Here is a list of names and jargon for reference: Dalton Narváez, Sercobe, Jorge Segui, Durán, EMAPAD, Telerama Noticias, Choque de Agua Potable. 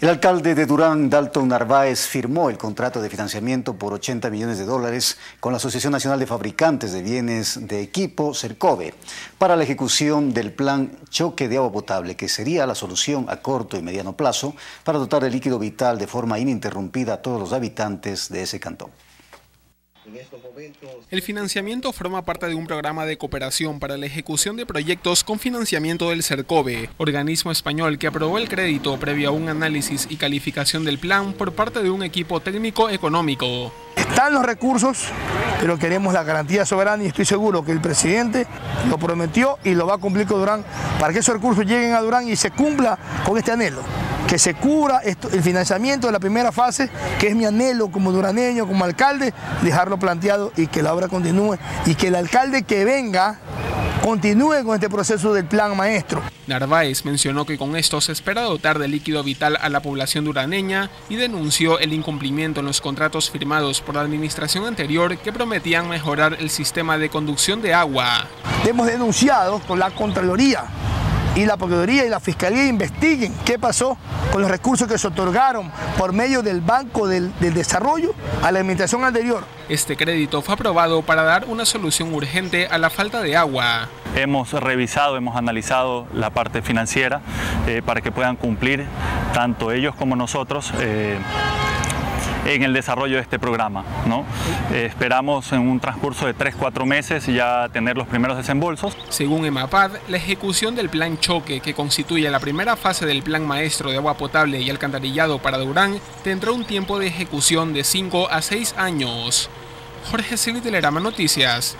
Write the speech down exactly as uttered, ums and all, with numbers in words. El alcalde de Durán, Dalton Narváez, firmó el contrato de financiamiento por ochenta millones de dólares con la Asociación Nacional de Fabricantes de Bienes de Equipo, Sercobe, para la ejecución del plan Choque de Agua Potable, que sería la solución a corto y mediano plazo para dotar de líquido vital de forma ininterrumpida a todos los habitantes de ese cantón. El financiamiento forma parte de un programa de cooperación para la ejecución de proyectos con financiamiento del Sercobe, organismo español que aprobó el crédito previo a un análisis y calificación del plan por parte de un equipo técnico económico. Están los recursos, pero queremos la garantía soberana y estoy seguro que el presidente lo prometió y lo va a cumplir con Durán para que esos recursos lleguen a Durán y se cumpla con este anhelo. Que se cubra esto, el financiamiento de la primera fase, que es mi anhelo como duraneño, como alcalde, dejarlo planteado y que la obra continúe y que el alcalde que venga continúe con este proceso del plan maestro. Narváez mencionó que con esto se espera dotar de líquido vital a la población duraneña y denunció el incumplimiento en los contratos firmados por la administración anterior que prometían mejorar el sistema de conducción de agua. Hemos denunciado con la Contraloría y la Procuraduría y la Fiscalía investiguen qué pasó con los recursos que se otorgaron por medio del Banco del, del Desarrollo a la administración anterior. Este crédito fue aprobado para dar una solución urgente a la falta de agua. Hemos revisado, hemos analizado la parte financiera eh, para que puedan cumplir tanto ellos como nosotros eh, en el desarrollo de este programa, ¿no? Eh, esperamos en un transcurso de tres a cuatro meses ya tener los primeros desembolsos. Según EMAPAD, la ejecución del plan Choque, que constituye la primera fase del plan maestro de agua potable y alcantarillado para Durán, tendrá un tiempo de ejecución de cinco a seis años. Jorge Segui, Telerama Noticias.